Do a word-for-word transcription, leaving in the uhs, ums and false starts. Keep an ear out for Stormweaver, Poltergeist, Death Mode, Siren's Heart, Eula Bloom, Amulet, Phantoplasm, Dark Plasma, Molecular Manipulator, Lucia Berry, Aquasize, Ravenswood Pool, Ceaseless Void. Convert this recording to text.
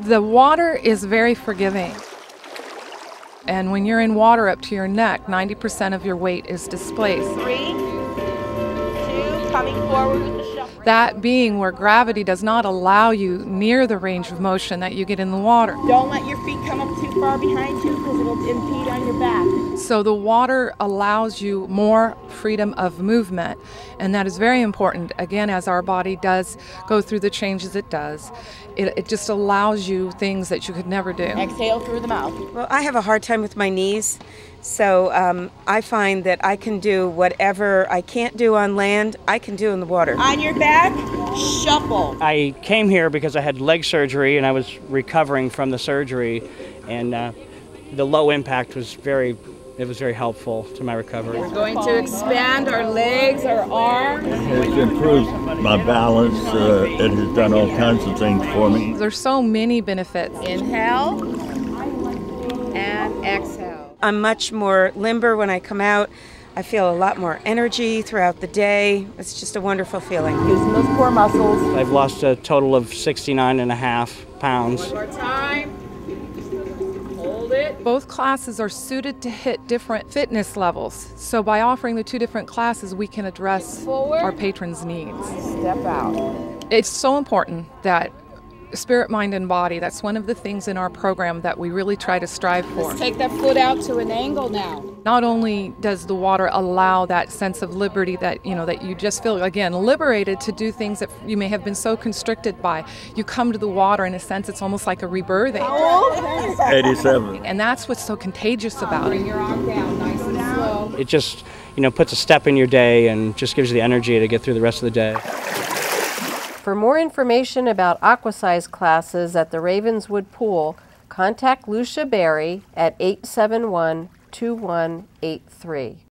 The water is very forgiving. And when you're in water up to your neck, ninety percent of your weight is displaced. Three, two, coming forward with the shuffle. That being where gravity does not allow you near the range of motion that you get in the water. Don't let your feet come up too far behind you because it'll impede on your back. So the water allows you more freedom of movement, and that is very important. Again, as our body does go through the changes it does, it, it just allows you things that you could never do. Exhale through the mouth. Well, I have a hard time with my knees, so um, I find that I can do whatever I can't do on land, I can do in the water. On your back, shuffle. I came here because I had leg surgery and I was recovering from the surgery, and uh, the low impact was very It was very helpful to my recovery. We're going to expand our legs, our arms. It's improved my balance. Uh, it has done all kinds of things for me. There's so many benefits. Inhale and exhale. I'm much more limber when I come out. I feel a lot more energy throughout the day. It's just a wonderful feeling. Using those core muscles. I've lost a total of sixty-nine and a half pounds. One more time. Both classes are suited to hit different fitness levels, so by offering the two different classes, we can address our patrons' needs. Step out. It's so important that spirit, mind, and body, that's one of the things in our program that we really try to strive for. Let's take that foot out to an angle now. Not only does the water allow that sense of liberty that, you know, that you just feel, again, liberated to do things that you may have been so constricted by. You come to the water, in a sense, it's almost like a rebirthing. Oh, eighty-seven. And that's what's so contagious about it. Bring your arm down, nice and slow. It just, you know, puts a step in your day and just gives you the energy to get through the rest of the day. For more information about Aquasize classes at the Ravenswood Pool, contact Lucia Berry at eight seven one, two one eight three.